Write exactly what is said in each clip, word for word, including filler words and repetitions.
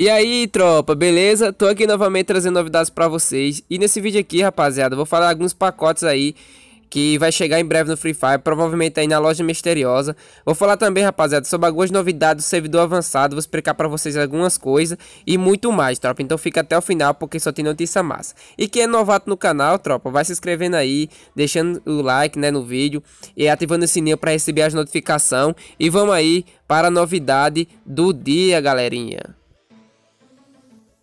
E aí, tropa, beleza? Tô aqui novamente trazendo novidades pra vocês. E nesse vídeo aqui, rapaziada, vou falar alguns pacotes aí que vai chegar em breve no Free Fire, provavelmente aí na loja misteriosa. Vou falar também, rapaziada, sobre algumas novidades do servidor avançado. Vou explicar pra vocês algumas coisas e muito mais, tropa. Então fica até o final, porque só tem notícia massa. E quem é novato no canal, tropa, vai se inscrevendo aí, deixando o like, né, no vídeo, e ativando o sininho pra receber as notificações. E vamos aí para a novidade do dia, galerinha.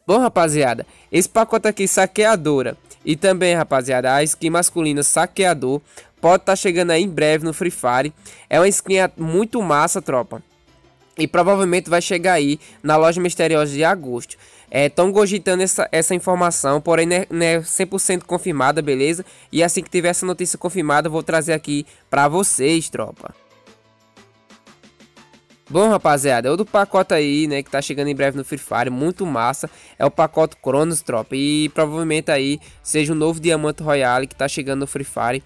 Bom, rapaziada, esse pacote aqui, Saqueadora, e também, rapaziada, a skin masculina Saqueador, pode estar chegando aí em breve no Free Fire. É uma skin muito massa, tropa, e provavelmente vai chegar aí na loja misteriosa de agosto. É, tão cogitando essa, essa informação, porém não é, não é cem por cento confirmada, beleza? E assim que tiver essa notícia confirmada, eu vou trazer aqui pra vocês, tropa. Bom, rapaziada, outro pacote aí, né, que tá chegando em breve no Free Fire, muito massa, é o pacote Cronos, tropa, e provavelmente aí seja o novo Diamante Royale que tá chegando no Free Fire.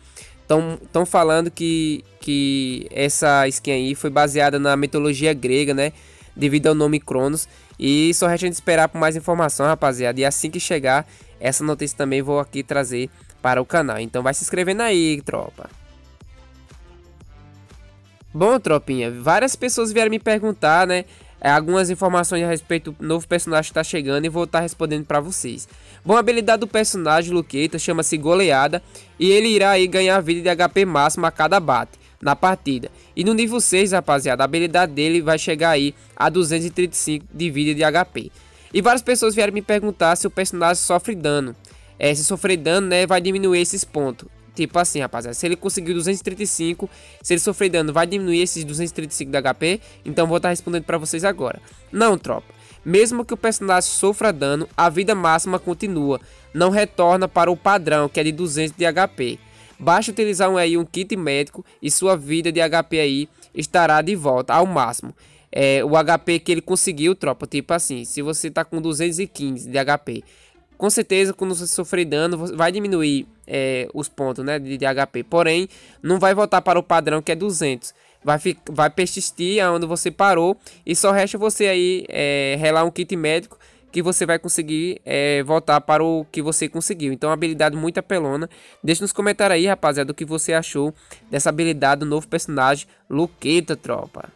Tão, tão falando que, que essa skin aí foi baseada na mitologia grega, né, devido ao nome Cronos, e só resta a gente esperar por mais informação, rapaziada, e assim que chegar essa notícia também vou aqui trazer para o canal, então vai se inscrevendo aí, tropa. Bom, tropinha, várias pessoas vieram me perguntar, né, algumas informações a respeito do novo personagem que tá chegando, e vou estar respondendo pra vocês. Bom, a habilidade do personagem, Luqueta, chama-se Goleada, e ele irá aí ganhar vida de H P máximo a cada bate na partida. E no nível seis, rapaziada, a habilidade dele vai chegar aí a duzentos e trinta e cinco de vida de H P. E várias pessoas vieram me perguntar se o personagem sofre dano. É, se sofrer dano, né, vai diminuir esses pontos. Tipo assim, rapaziada, se ele conseguiu duzentos e trinta e cinco, se ele sofrer dano, vai diminuir esses duzentos e trinta e cinco de H P? Então vou estar respondendo pra vocês agora. Não, tropa. Mesmo que o personagem sofra dano, a vida máxima continua. Não retorna para o padrão, que é de duzentos de H P. Basta utilizar um, aí, um kit médico e sua vida de H P aí estará de volta ao máximo. É, o H P que ele conseguiu, tropa, tipo assim, se você tá com duzentos e quinze de H P... Com certeza, quando você sofrer dano, vai diminuir é, os pontos, né, de, de H P. Porém, não vai voltar para o padrão, que é duzentos. Vai, vai persistir aonde você parou. E só resta você aí é, relar um kit médico, que você vai conseguir é, voltar para o que você conseguiu. Então, habilidade muito apelona. Deixa nos comentários aí, rapaziada, o que você achou dessa habilidade do novo personagem Luqueta, tropa.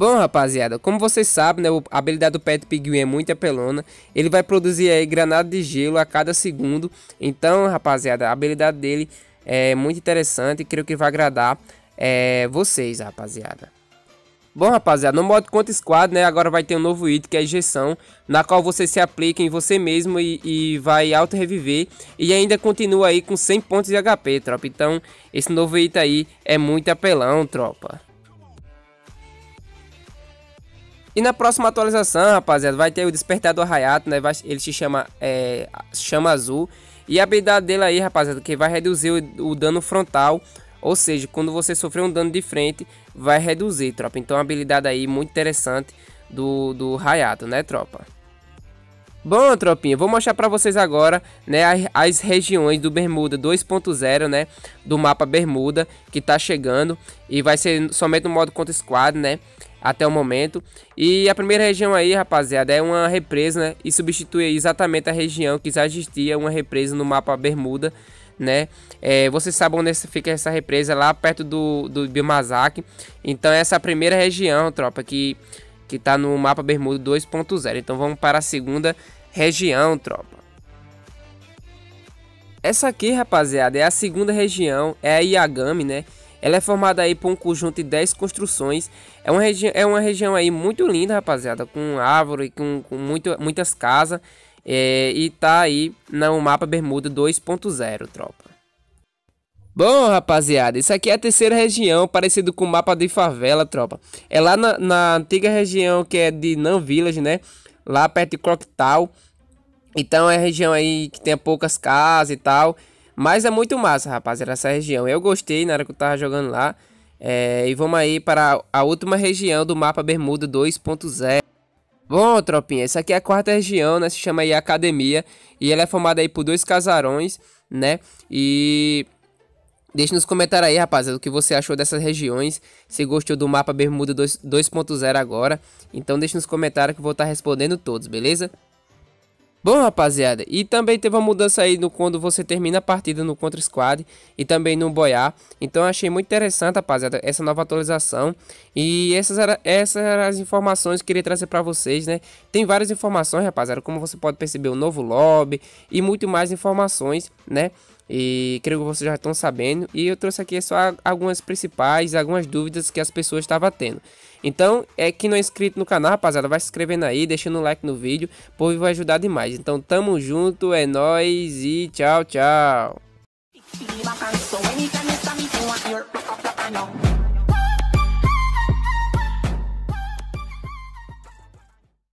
Bom, rapaziada, como vocês sabem, né, a habilidade do pet Pinguim é muito apelona. Ele vai produzir aí granada de gelo a cada segundo. Então, rapaziada, a habilidade dele é muito interessante e creio que vai agradar é, vocês, rapaziada. Bom, rapaziada, no modo Contra Squad, né, agora vai ter um novo item que é a Injeção, na qual você se aplica em você mesmo e, e vai auto-reviver, e ainda continua aí com cem pontos de H P, tropa. Então, esse novo item aí é muito apelão, tropa. E na próxima atualização, rapaziada, vai ter o despertar do Raiato, né? Vai, ele se chama é, Chama Azul. E a habilidade dele aí, rapaziada, que vai reduzir o, o dano frontal. Ou seja, quando você sofrer um dano de frente, vai reduzir, tropa. Então, uma habilidade aí muito interessante do, do Raiato, né, tropa? Bom, tropinha, vou mostrar pra vocês agora, né, as regiões do Bermuda dois ponto zero, né, do mapa Bermuda, que tá chegando, e vai ser somente no modo Contra Squad, né, até o momento. E a primeira região aí, rapaziada, é uma represa, né, e substitui exatamente a região que já existia, uma represa no mapa Bermuda, né. É, vocês sabem onde fica essa represa, lá perto do, do Bimazaki. Então essa é a primeira região, tropa, que... que tá no mapa Bermuda dois ponto zero. Então vamos para a segunda região, tropa. Essa aqui, rapaziada, é a segunda região, é a Yagami, né? Ela é formada aí por um conjunto de dez construções. É uma, regi é uma região aí muito linda, rapaziada, com árvore, com, com muito, muitas casas. É, e tá aí no mapa Bermuda dois ponto zero, tropa. Bom, rapaziada, isso aqui é a terceira região, parecido com o mapa de favela, tropa. É lá na, na antiga região que é de Nan Village, né? Lá perto de Croctal. Então é a região aí que tem poucas casas e tal. Mas é muito massa, rapaziada, essa região. Eu gostei na hora que eu tava jogando lá. É, e vamos aí para a última região do mapa Bermuda dois ponto zero. Bom, tropinha, essa aqui é a quarta região, né? Se chama aí Academia. E ela é formada aí por dois casarões, né? E... Deixe nos comentários aí, rapaziada, o que você achou dessas regiões. Se gostou do mapa Bermuda dois ponto zero agora. Então deixe nos comentários que eu vou estar respondendo todos, beleza? Bom, rapaziada, e também teve uma mudança aí no quando você termina a partida no Contra Squad e também no Boiá. Então eu achei muito interessante, rapaziada, essa nova atualização. E essas eram, essas eram as informações que eu queria trazer pra vocês, né? Tem várias informações, rapaziada, como você pode perceber, o novo lobby e muito mais informações, né? E creio que vocês já estão sabendo. E eu trouxe aqui só algumas principais, algumas dúvidas que as pessoas estavam tendo. Então, é que não é inscrito no canal, rapaziada, vai se inscrevendo aí, deixando um like no vídeo, pois vai ajudar demais. Então, tamo junto, é nóis e tchau, tchau.